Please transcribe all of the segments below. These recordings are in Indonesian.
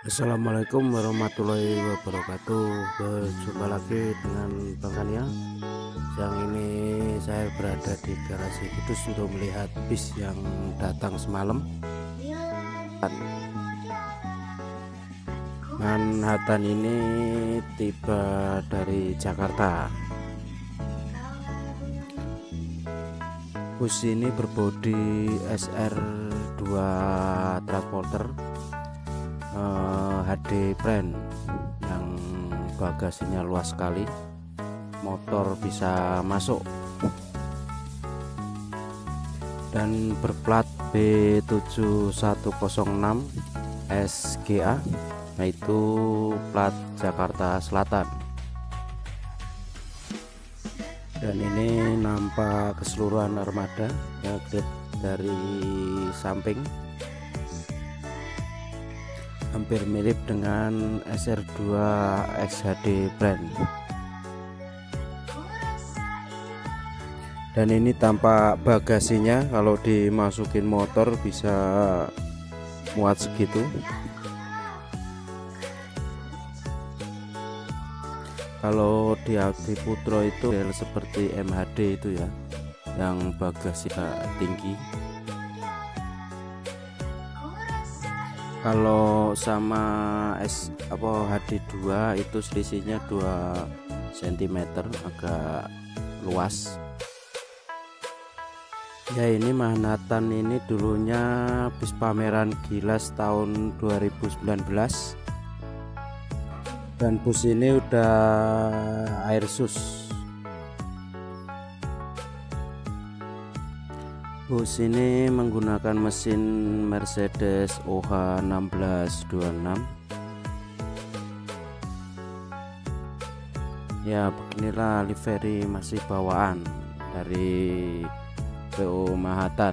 Assalamualaikum warahmatullahi wabarakatuh. Berjumpa lagi dengan Bang Kania. Yang ini saya berada di garasi Kudus untuk melihat bis yang datang semalam. Manhata ini tiba dari Jakarta. Bus ini berbodi SR2 transporter HD prime yang bagasinya luas sekali, motor bisa masuk, dan berplat B7106 SGA, yaitu plat Jakarta Selatan. Dan ini nampak keseluruhan armada yang dari samping hampir mirip dengan SR2 HD brand. Dan ini tampak bagasinya, kalau dimasukin motor bisa muat segitu. Kalau di Adi Putro itu seperti MHD itu ya, yang bagasinya tinggi. Kalau sama HD2 itu selisihnya 2 cm, agak luas. Ya, ini Manhata ini dulunya bis pameran Gilas tahun 2019. Dan bus ini udah airsus. Bus ini menggunakan mesin Mercedes OH 1626. Ya, beginilah livery masih bawaan dari PO Manhata.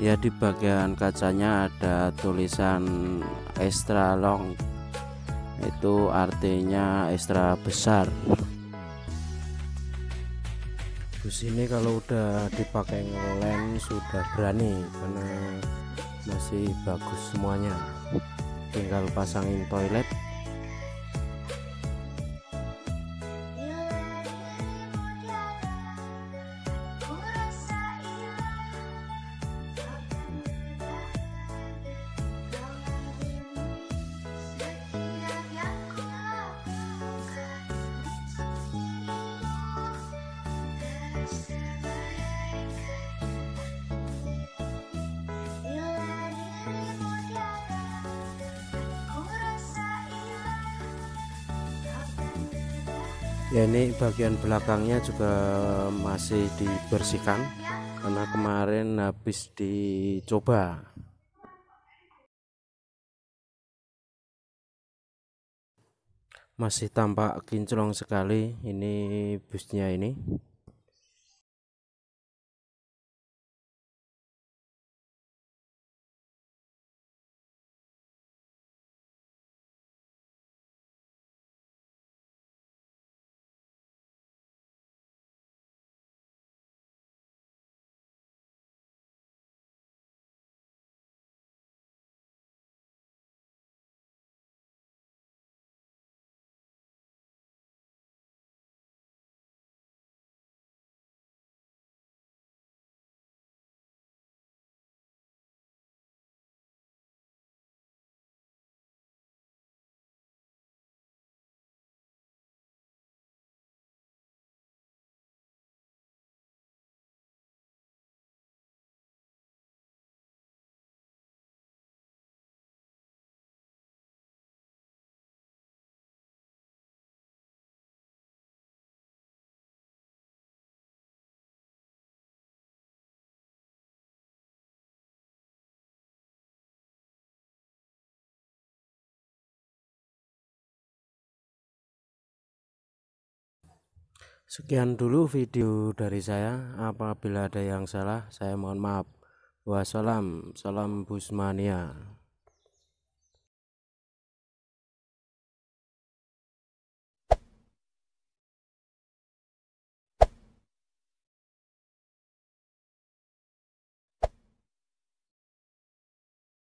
Ya, di bagian kacanya ada tulisan extra long, itu artinya extra besar. Bus ini kalau udah dipakai ngelem sudah berani, karena masih bagus semuanya, tinggal pasangin toilet. Ya, ini bagian belakangnya juga masih dibersihkan karena kemarin habis dicoba. Masih tampak kinclong sekali ini busnya ini. Sekian dulu video dari saya. Apabila ada yang salah, saya mohon maaf. Wassalam, salam busmania.